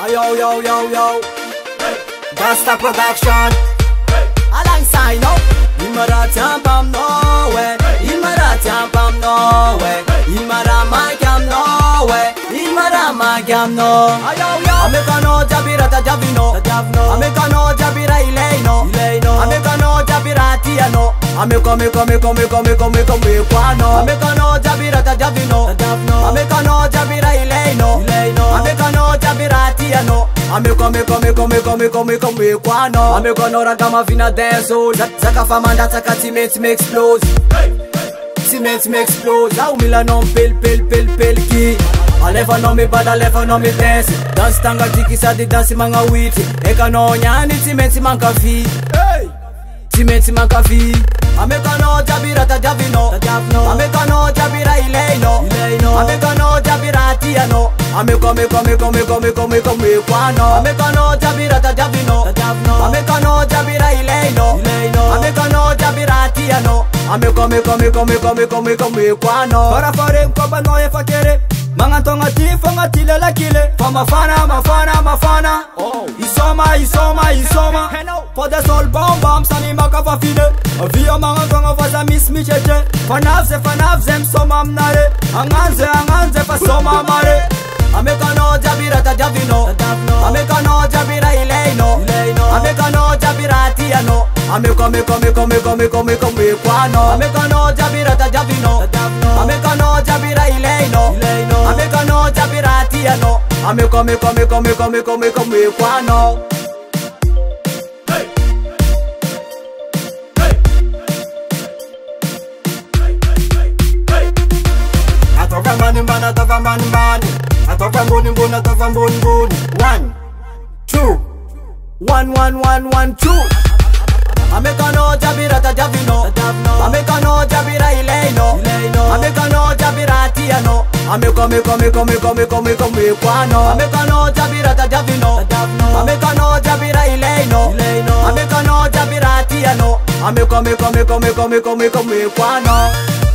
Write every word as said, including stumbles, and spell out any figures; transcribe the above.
Oh, yo, yo, yo, yo. Hey. Basta production. Hey. Alain sign up. Imara tampam no way. Imara tampam no way. Imara magam no way. Imara magam no. Oh, yo, yo. Amiako anao jabira ta Davino. Amiako anao jabira Ileino. Ileino. Amiako anao jabira Atiano. Amiako Amiako Amiako Amiako Amiako Amiako Amiako anao. Amiako anao jabira ta Davino. Amiako anao jabira Ileino. Amiako Amiako Amiako Amiako Amiako Amiako Amiako anao. Amiako anao ragama vina denso. Zaka famanda zaka teammates me explode. Teammates me explode. Zau mila non pel pel pel pel ki. Aleva no me bada, aleva no me dance. Dance tanga tiki sa di dance manga witi. Eka no nyani teammates manka vi. Teammates manka vi. Amiako anao jabira ta Davino. Amiako anao jabira Ileino. Amiako anao jabira Atiano. Amiako Amiako Amiako Amiako Amiako Amiako Amiako anao. Amiako anao jabira ta Davino. Amiako anao jabira Ileino. Amiako anao jabira Atiano. Amiako Amiako Amiako Amiako Amiako Amiako Amiako anao. Para fare mkoba no ye fakere. Manga tonga tifo nga tilela kile. Fa mafana mafana mafana. Isoma isoma isoma. Foda sol bom bom sani maka fa fide. Vio manga tonga faza miss mi cheche. Fanavze fanavze msoma mnare. Anganze anganze fa soma mare. Amiako anao jabira ta Davino. Amiako anao jabira Ileino. Amiako anao jabira Atiano. Amiako Amiako Amiako Amiako Amiako Amiako Amiako anao. Amiako anao jabira ta Davino. Amiako anao jabira Ileino. Amiako anao jabira Atiano. Amiako Amiako Amiako Amiako Amiako Amiako Amiako anao. Atofambani mbana atofambani mbani. Atofambuni mbuna atofambuni mbuni. One, two, one, one, one, one, two. Amiako anao jabira ta Davino. Amiako anao jabira Ileino. Amiako anao jabira Atiano. Amiako Amiako Amiako Amiako Amiako Amiako Amiako anao. Amiako anao jabira ta Davino. Amiako anao jabira Ileino. Amiako anao jabira Atiano. Amiako Amiako Amiako Amiako Amiako Amiako Amiako anao.